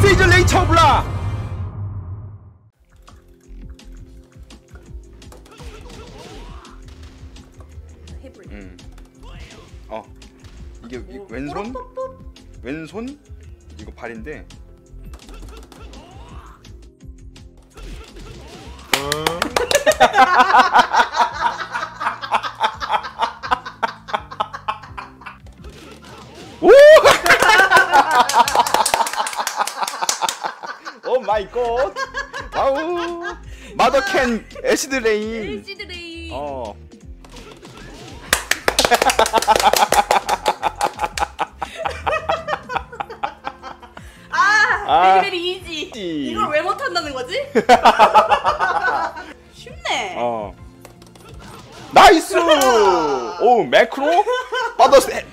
메시지 레이처 블라. 이게 뭐, 왼손? 왼손? 이거 발인데. 오! 오 마이 갓. 아우. 마더 캔 에시드 레인. 에시드 레인. 어. 아, 베리베리 이지. 이걸 왜 못한다는 거지? 쉽네. 어. 나이스. 오 매크로?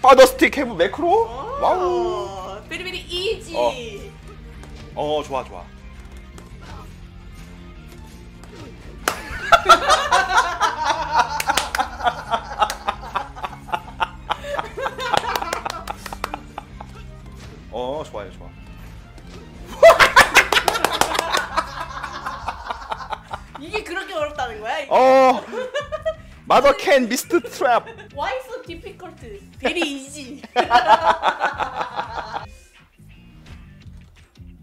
바더스틱 해브 매크로? 와우. 베리베리 이지. 좋아 좋아. 좋아요 좋아. 이게 그렇게 어렵다는 거야? 이게? Mother can Mr. Trap. Why so difficult? Very easy.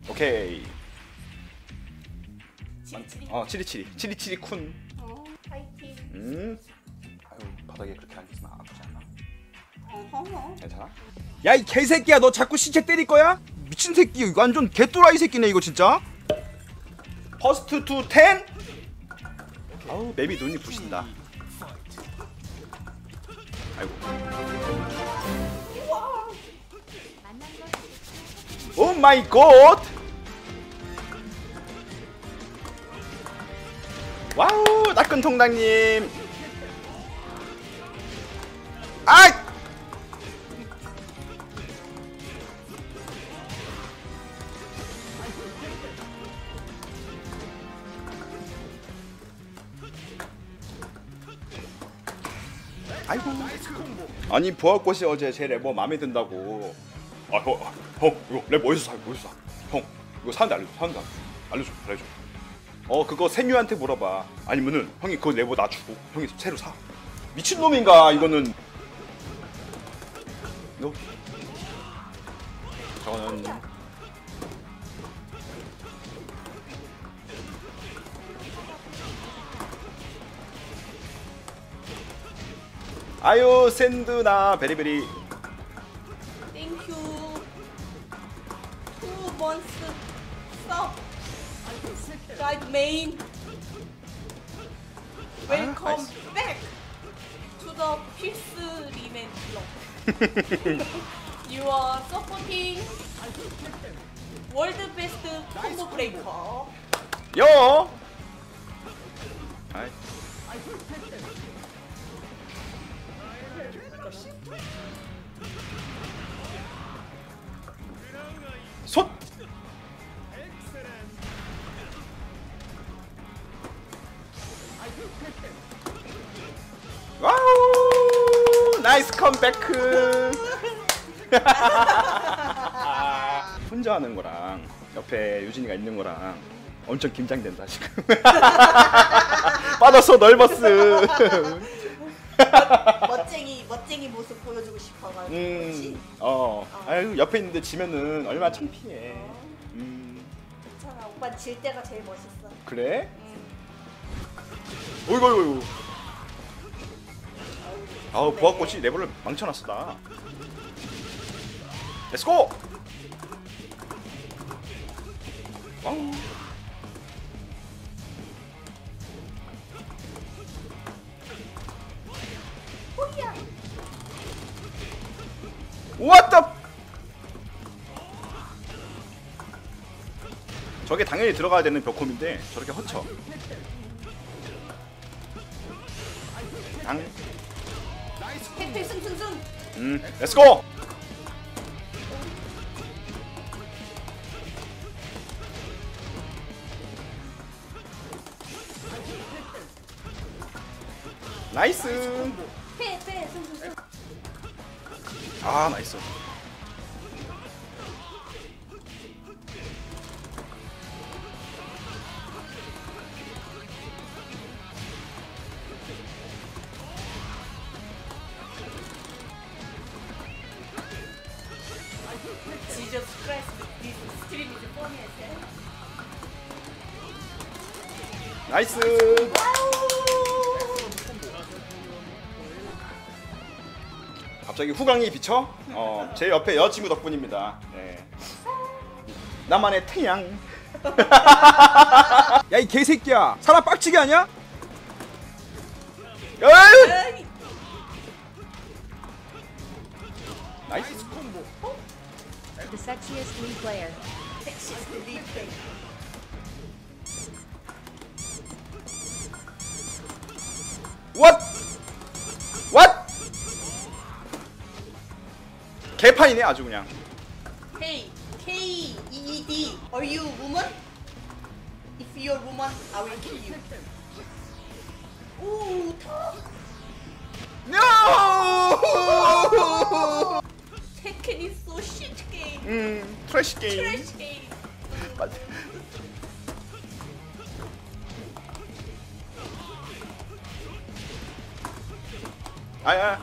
오케이. 치리치리. 치리치리. 치리치리 쿤. 파이팅. 아유 바닥에 그렇게 앉으면 아프지 않나? 괜찮아? 야 이 개새끼야, 너 자꾸 신체 때릴 거야? 미친 새끼, 완전 개뚜라이 새끼네 이거 진짜. 퍼스트 투 텐. 아우 맵이 눈이 부신다. 아이고. 오 마이 갓. 와우 따끈 통당님. 아! 아이고. 아니 보아꽃이 어제 제 래퍼 마음에 든다고. 아 형 이거 래퍼 어디서 사? 형 이거 사는데 알려줘. 알려줘. 그거 세뮤한테 물어봐. 아니면은 형이 그 래퍼 나 주고 형이 새로 사. 미친 놈인가 이거는. 너 저는 아유 샌드나 베리베리 땡큐 투 번스 스톱 가이드 메인 웰컴 백 투 더 필스 리멘 블럭 You are supporting 월드 베스트 콤보 브레이커 요 솥! 와우! 나이스 컴백! 혼자 하는 거랑 옆에 유진이가 있는 거랑 엄청 긴장된다 지금. 빠졌어 널버스. 멋쟁이 모습 보여주고 싶어가지고. 아유 옆에 있는데 지면은 얼마나 창피해. 괜찮아, 오빠 질 때가 제일 멋있어. 그래? 어이구. 아우 보아꽃이 레벨을 망쳐놨어 나. 렛츠고. What the? 저게 당연히 들어가야 되는 벽홈인데 저렇게 허쳐. 승승승. Let's go. 나이스. 승승승. 아, 나이스. 나이스. 갑자기 후광이 비쳐? 제 옆에 여자친구 덕분입니다. 네. 나만의 태양. 야 이 개새끼야, 사람 빡치게 하냐? 에이! 나이스 콤보. The sexiest league player. What? What? 개판이네 아주 그냥. Hey, K E D. Are you woman? If you're woman, I will kill you. Ooh, no! Tekken is so shit game. Trash game. Trash game. 맞아. 아야.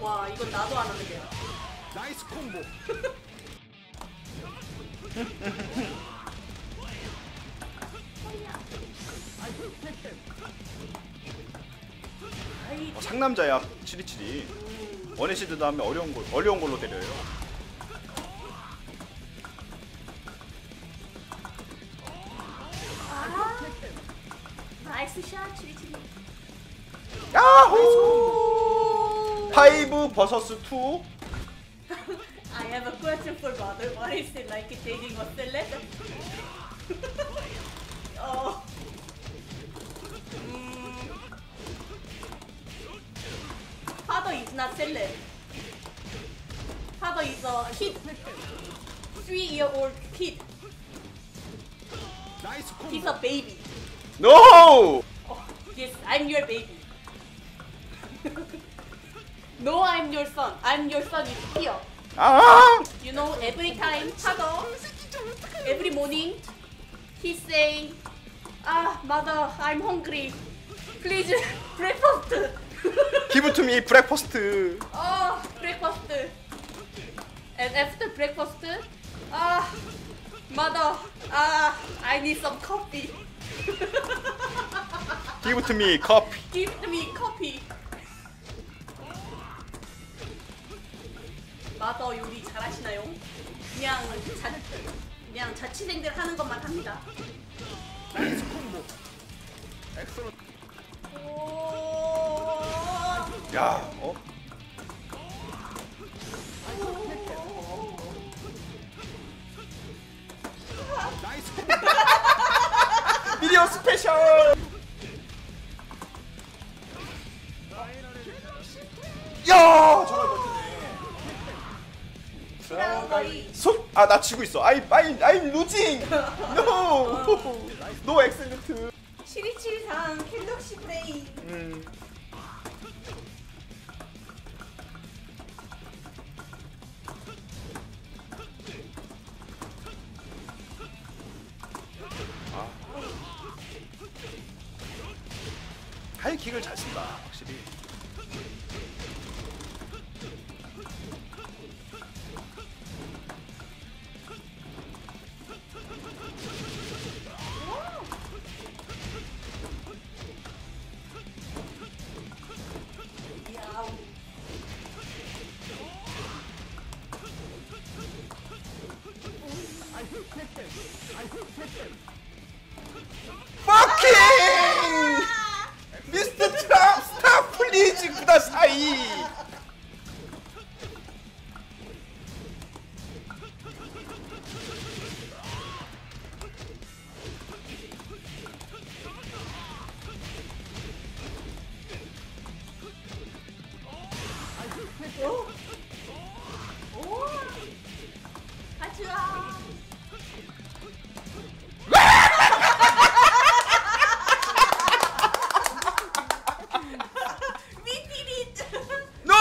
와 이건 나도 안 하는데. 나이스 콤보. 상남자야 치리치리. 원해시드 다음에 어려운 걸로 때려요. 나이스 샷 치리치리. 야호. 5 vs 2. I have a question for mother. What is it like taking a celeb? Oh. Father is not celeb. Father is a kid. 3-year-old kid. He's a baby. No! Oh, yes, I'm your baby. No, I'm your son. I'm your son is here. Ah! You know, every time, father, every morning, he's saying, "Ah, mother, I'm hungry. Please, breakfast." Give to me breakfast. Oh, breakfast. And after breakfast, ah, mother, ah, I need some coffee. Give to me coffee. Give to me coffee. 마더 요리 잘하시나요? 그냥 자취생들 하는 것만 합니다. 나이스 콤보. 오. 야, 어? 나이스 콤보. 미디어 스페셜. 야, 저거 아, 나 지고 있어. I'm losing. No. No excellent. 7273 갤럭시 플레이. 아. 하이킥을 잘 쓴다. 확실히. Fucking! Mr. Trump, stop please, kudasai! Oh! Oh! Achua! No!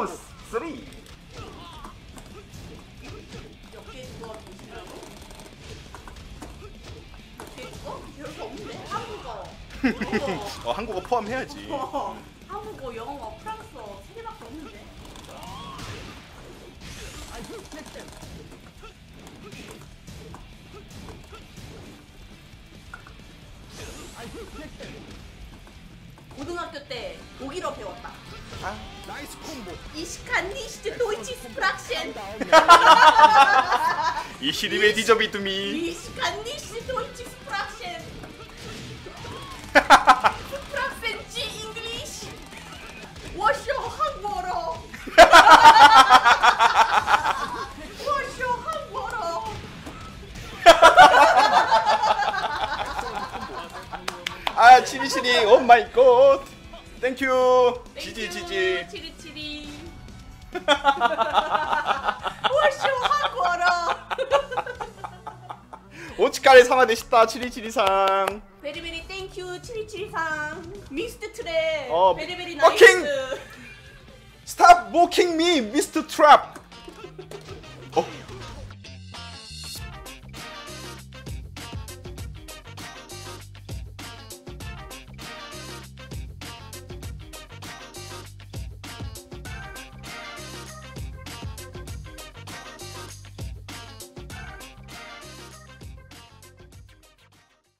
다운 3. 어, 한국어 포함해야지. 한국어, 영어, 프랑스어 세 개밖에 없는데. 고등학교 때 독일어 배웠다. 아, 나이스 콤보. Ich kann nicht Deutsch sprechen. Ich liebe diese Bitumi. Ich kann nicht Deutsch sprechen. 프랑스인지 English. 워쇼 한국어. 워쇼 한국어. 아, 치리치리. 오 마이 갓. 땡큐. 지지 지지. 치리치리. 워쇼 한국어. 오츠카레 사마 되시다. 치리치리상. 베리베리 땡큐. 치리치리상. 미스트 트랩. 어, 베리베리 나이스. 스탑 워킹 미 미스트 트랩. 어.